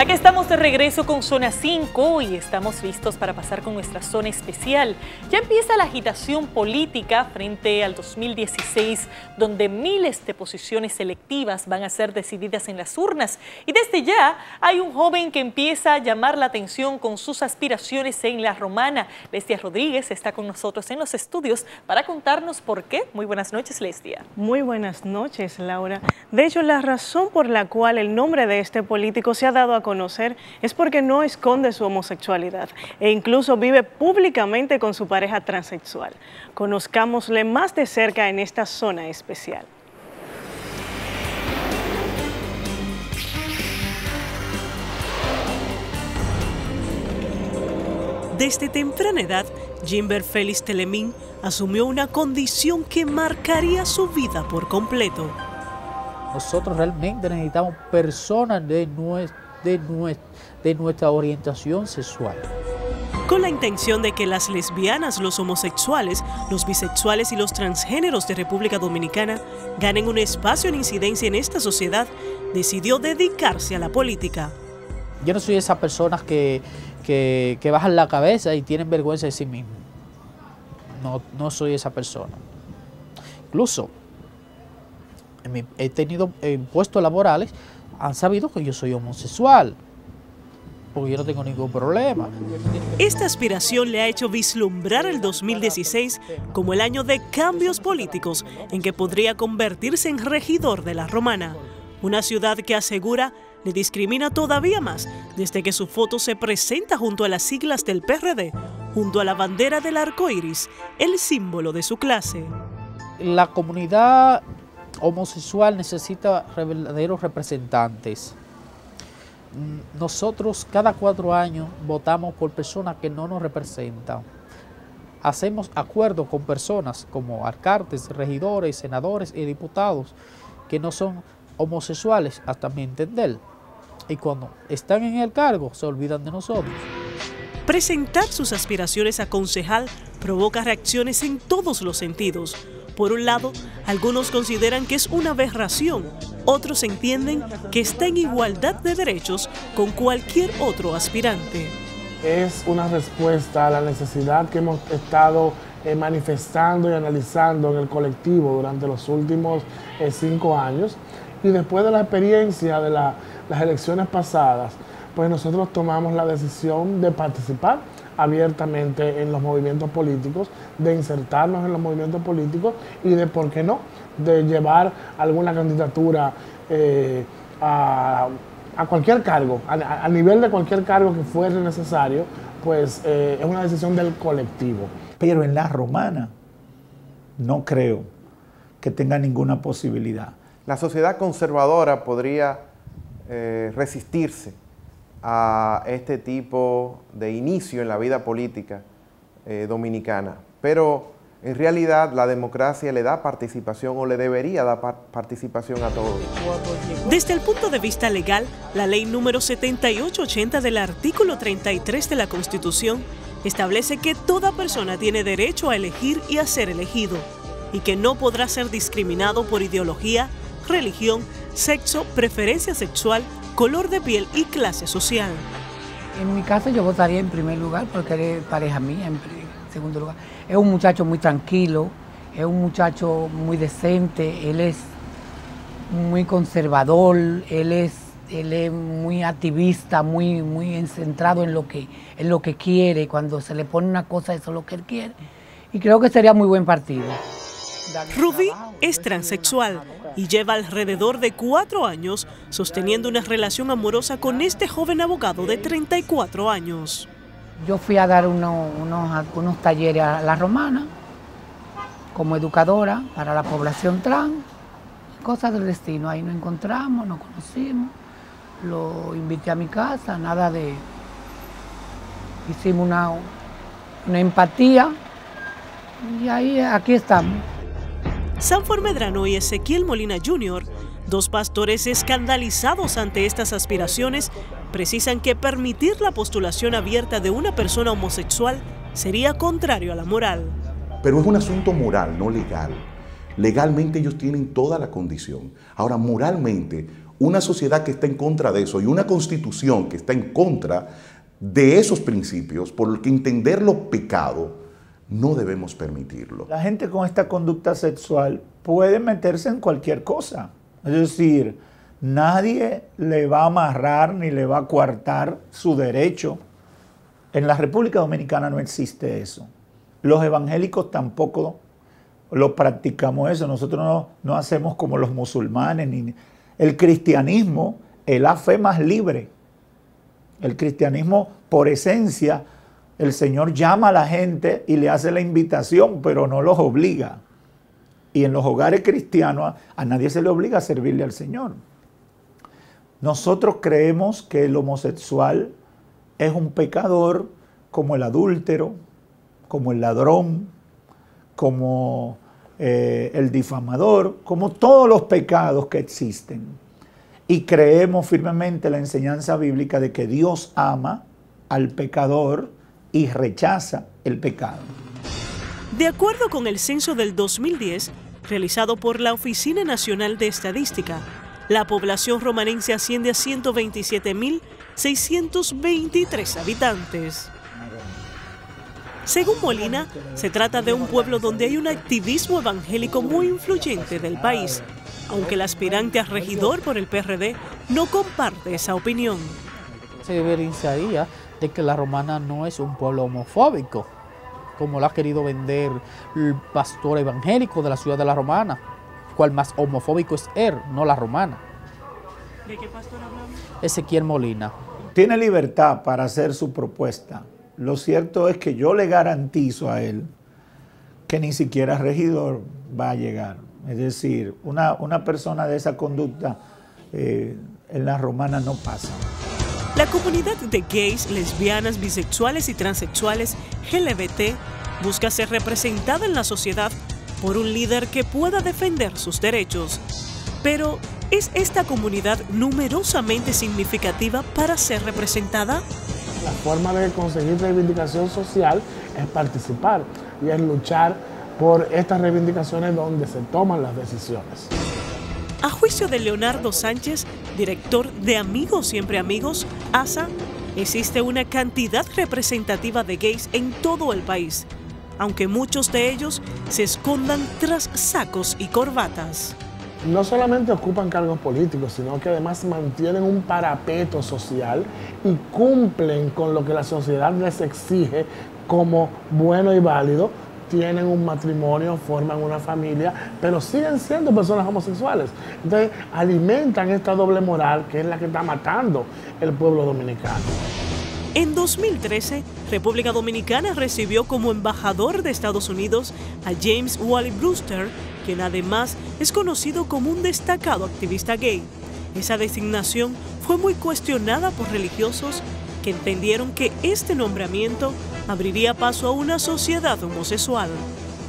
Aquí estamos de regreso con Zona 5 y estamos listos para pasar con nuestra zona especial. Ya empieza la agitación política frente al 2016, donde miles de posiciones selectivas van a ser decididas en las urnas. Y desde ya hay un joven que empieza a llamar la atención con sus aspiraciones en La Romana. Lesdia Rodríguez está con nosotros en los estudios para contarnos por qué. Muy buenas noches, Lesdia. Muy buenas noches, Laura. De hecho, la razón por la cual el nombre de este político se ha dado a conocer es porque no esconde su homosexualidad e incluso vive públicamente con su pareja transexual. Conozcámosle más de cerca en esta zona especial. Desde temprana edad, Yimbert Félix Telemín asumió una condición que marcaría su vida por completo. Nosotros realmente necesitamos personas de nuestra orientación sexual. Con la intención de que las lesbianas, los homosexuales, los bisexuales y los transgéneros de República Dominicana ganen un espacio en incidencia en esta sociedad, decidió dedicarse a la política. Yo no soy de esas personas que bajan la cabeza y tienen vergüenza de sí mismos. No soy esa persona. Incluso he tenido puestos laborales, han sabido que yo soy homosexual, porque yo no tengo ningún problema. Esta aspiración le ha hecho vislumbrar el 2016 como el año de cambios políticos, en que podría convertirse en regidor de La Romana, una ciudad que asegura le discrimina todavía más desde que su foto se presenta junto a las siglas del PRD, junto a la bandera del arco iris, el símbolo de su clase. La comunidad homosexual necesita verdaderos representantes. Nosotros cada 4 años votamos por personas que no nos representan. Hacemos acuerdos con personas como alcaldes, regidores, senadores y diputados que no son homosexuales hasta mi entender. Y cuando están en el cargo se olvidan de nosotros. Presentar sus aspiraciones a concejal provoca reacciones en todos los sentidos. Por un lado, algunos consideran que es una aberración, otros entienden que está en igualdad de derechos con cualquier otro aspirante. Es una respuesta a la necesidad que hemos estado manifestando y analizando en el colectivo durante los últimos 5 años. Y después de la experiencia de las elecciones pasadas, pues nosotros tomamos la decisión de participar abiertamente en los movimientos políticos, de insertarnos en los movimientos políticos y de, ¿por qué no?, de llevar alguna candidatura a cualquier cargo, a nivel de cualquier cargo que fuese necesario, pues es una decisión del colectivo. Pero en La Romana no creo que tenga ninguna posibilidad. La sociedad conservadora podría resistirse a este tipo de inicio en la vida política dominicana, pero en realidad la democracia le da participación o le debería dar participación a todos. Desde el punto de vista legal, la ley número 7880 del artículo 33 de la Constitución establece que toda persona tiene derecho a elegir y a ser elegido, y que no podrá ser discriminado por ideología, religión, sexo, preferencia sexual, color de piel y clase social. En mi caso yo votaría en primer lugar porque eres pareja mía, en segundo lugar. Es un muchacho muy tranquilo, es un muchacho muy decente, él es muy conservador, él es muy activista, muy centrado en lo que quiere. Cuando se le pone una cosa, eso es lo que él quiere. Y creo que sería muy buen partido. Rubí es transexual y lleva alrededor de 4 años sosteniendo una relación amorosa con este joven abogado de 34 años. Yo fui a dar unos talleres a La Romana como educadora para la población trans, cosas del destino. Ahí nos encontramos, nos conocimos, lo invité a mi casa, nada de... Hicimos una empatía y ahí aquí estamos. Sanford Medrano y Ezequiel Molina Jr., 2 pastores escandalizados ante estas aspiraciones, precisan que permitir la postulación abierta de una persona homosexual sería contrario a la moral. Pero es un asunto moral, no legal. Legalmente ellos tienen toda la condición. Ahora, moralmente, una sociedad que está en contra de eso y una constitución que está en contra de esos principios, por lo que entenderlo pecado, no debemos permitirlo. La gente con esta conducta sexual puede meterse en cualquier cosa. Es decir, nadie le va a amarrar ni le va a coartar su derecho. En la República Dominicana no existe eso. Los evangélicos tampoco lo practicamos eso. Nosotros no hacemos como los musulmanes. El cristianismo es la fe más libre. El cristianismo, por esencia, el Señor llama a la gente y le hace la invitación, pero no los obliga. Y en los hogares cristianos a nadie se le obliga a servirle al Señor. Nosotros creemos que el homosexual es un pecador como el adúltero, como el ladrón, como el difamador, como todos los pecados que existen. Y creemos firmemente la enseñanza bíblica de que Dios ama al pecador y rechaza el pecado. De acuerdo con el censo del 2010, realizado por la Oficina Nacional de Estadística, la población romanense asciende a 127.623 habitantes. Según Molina, se trata de un pueblo donde hay un activismo evangélico muy influyente del país, aunque el aspirante a regidor por el PRD no comparte esa opinión. Se evidenciaría de que La Romana no es un pueblo homofóbico, como lo ha querido vender el pastor evangélico de la ciudad de La Romana, cual más homofóbico es él, no La Romana. ¿De qué pastor hablamos? Ezequiel Molina. Tiene libertad para hacer su propuesta. Lo cierto es que yo le garantizo a él que ni siquiera regidor va a llegar. Es decir, una persona de esa conducta en La Romana no pasa. La comunidad de gays, lesbianas, bisexuales y transexuales LGBT busca ser representada en la sociedad por un líder que pueda defender sus derechos. Pero, ¿es esta comunidad numerosamente significativa para ser representada? La forma de conseguir reivindicación social es participar y es luchar por estas reivindicaciones donde se toman las decisiones. A juicio de Leonardo Sánchez, director de Amigos Siempre Amigos, ASA, existe una cantidad representativa de gays en todo el país, aunque muchos de ellos se escondan tras sacos y corbatas. No solamente ocupan cargos políticos, sino que además mantienen un parapeto social y cumplen con lo que la sociedad les exige como bueno y válido. Tienen un matrimonio, forman una familia, pero siguen siendo personas homosexuales. Entonces alimentan esta doble moral que es la que está matando el pueblo dominicano. En 2013, República Dominicana recibió como embajador de Estados Unidos a James Wally Brewster, quien además es conocido como un destacado activista gay. Esa designación fue muy cuestionada por religiosos que entendieron que este nombramiento abriría paso a una sociedad homosexual.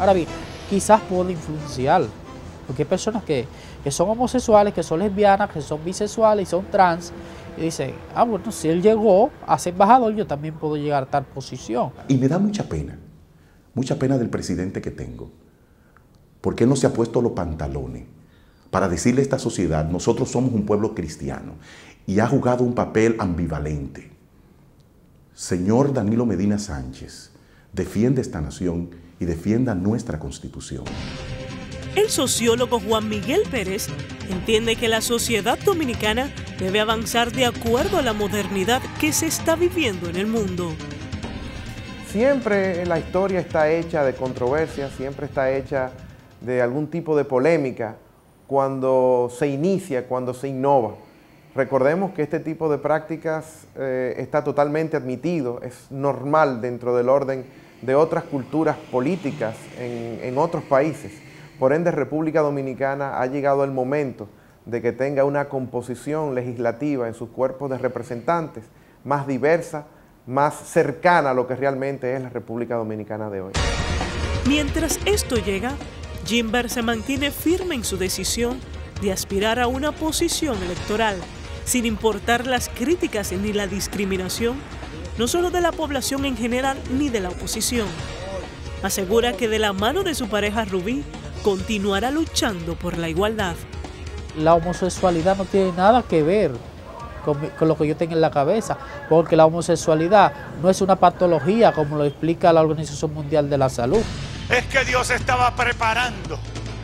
Ahora bien, quizás puede influenciar, porque hay personas que son homosexuales, que son lesbianas, que son bisexuales y son trans, y dicen, ah, bueno, si él llegó a ser embajador, yo también puedo llegar a tal posición. Y me da mucha pena del presidente que tengo, porque él no se ha puesto los pantalones para decirle a esta sociedad, nosotros somos un pueblo cristiano, y ha jugado un papel ambivalente. Señor Danilo Medina Sánchez, defiende esta nación y defienda nuestra Constitución. El sociólogo Juan Miguel Pérez entiende que la sociedad dominicana debe avanzar de acuerdo a la modernidad que se está viviendo en el mundo. Siempre la historia está hecha de controversias, siempre está hecha de algún tipo de polémica cuando se inicia, cuando se innova. Recordemos que este tipo de prácticas está totalmente admitido, es normal dentro del orden de otras culturas políticas en otros países. Por ende, República Dominicana ha llegado el momento de que tenga una composición legislativa en sus cuerpos de representantes más diversa, más cercana a lo que realmente es la República Dominicana de hoy. Mientras esto llega, Yimbert se mantiene firme en su decisión de aspirar a una posición electoral, sin importar las críticas ni la discriminación, no solo de la población en general ni de la oposición. Asegura que de la mano de su pareja Rubí, continuará luchando por la igualdad. la homosexualidad no tiene nada que ver con lo que yo tengo en la cabeza, porque la homosexualidad no es una patología, como lo explica la Organización Mundial de la Salud. Es que Dios estaba preparando.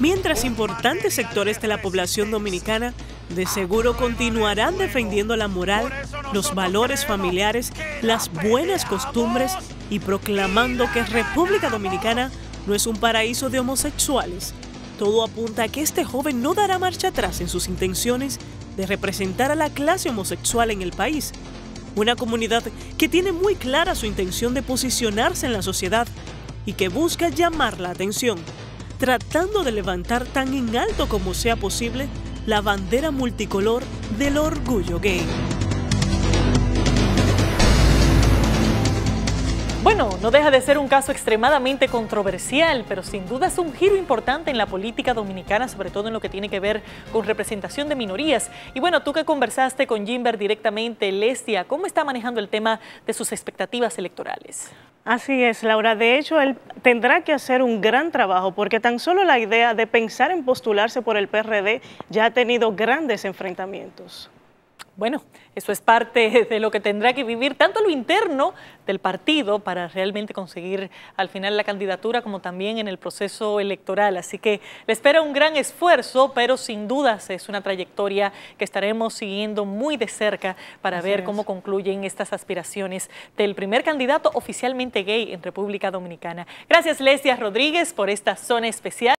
Mientras importantes sectores de la población dominicana de seguro continuarán defendiendo la moral, los valores familiares, las buenas costumbres y proclamando que República Dominicana no es un paraíso de homosexuales, todo apunta a que este joven no dará marcha atrás en sus intenciones de representar a la clase homosexual en el país. Una comunidad que tiene muy clara su intención de posicionarse en la sociedad y que busca llamar la atención, tratando de levantar tan en alto como sea posible la bandera multicolor del orgullo gay. Bueno, no deja de ser un caso extremadamente controversial, pero sin duda es un giro importante en la política dominicana, sobre todo en lo que tiene que ver con representación de minorías. Y bueno, tú que conversaste con Yimbert directamente, Lesdia, ¿cómo está manejando el tema de sus expectativas electorales? Así es, Laura. De hecho, él tendrá que hacer un gran trabajo porque tan solo la idea de pensar en postularse por el PRD ya ha tenido grandes enfrentamientos. Bueno, eso es parte de lo que tendrá que vivir tanto lo interno del partido para realmente conseguir al final la candidatura como también en el proceso electoral. Así que le espera un gran esfuerzo, pero sin dudas es una trayectoria que estaremos siguiendo muy de cerca para ver cómo concluyen estas aspiraciones del primer candidato oficialmente gay en República Dominicana. Gracias, Lesdia Rodríguez, por esta zona especial.